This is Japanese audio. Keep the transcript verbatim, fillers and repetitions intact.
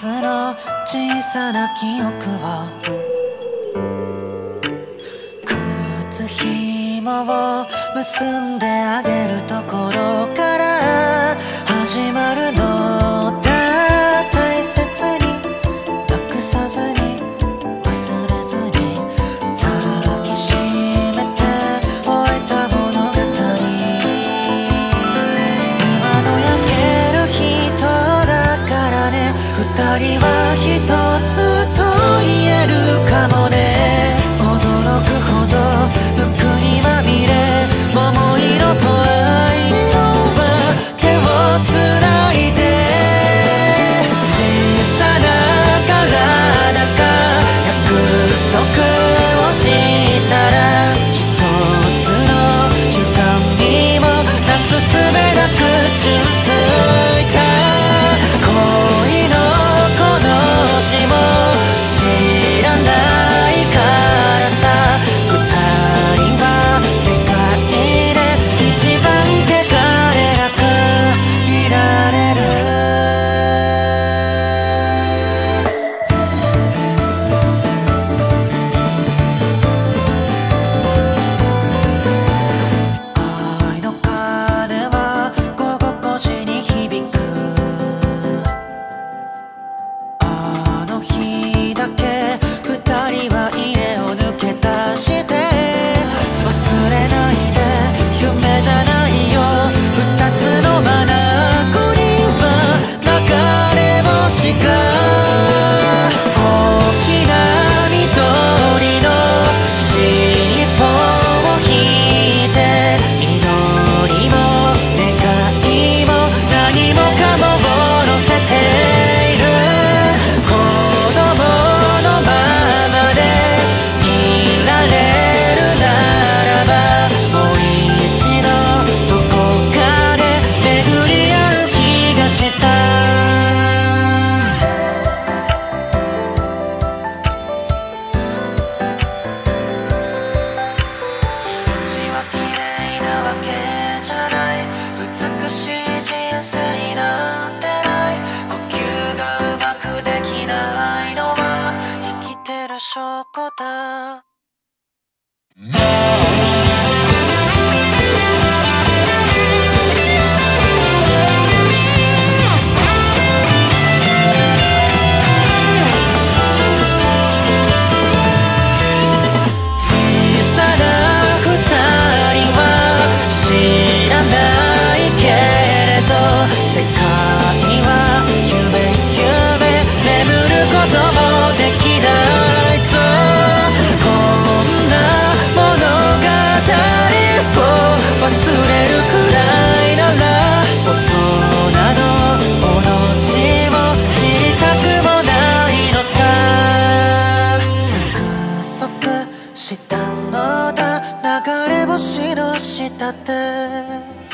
つの小さな記憶を靴紐を結んであげるところから始まるのだ。大切になくさずに忘れずに抱きしめて終えた物語。せまど焼ける人だからね、二人は一つと言えるかもね。驚くほど服にまみれ、桃色と藍色は手をつないで、小さな体が約束をしたら、一つの歪みもなすすべなく純粋か。恋のこの詩も知らないからさ、二人は世界で一番汚れなくいられる。愛の鐘は午後ごじに響く。あの日だけ二人は家を抜け出して、忘れないで夢じゃないよ。二つの眼には流れ星が、大きな緑の尻尾を引いて、祈りも願いも何もかもを乗せている。子供のままでいられるならば、もう一度どこかで巡り合う気がした。道は綺麗なわけじゃない、美しい人生なんてない。呼吸がうまくできないのは生きてる証拠だ。小さな二人は知らないけれど、世界は夢夢眠ることもできないぞ。こんな物語を忘れるくらいなら、大人のおのちも知りたくもないのさ。約束したのだ、流れ星の下で。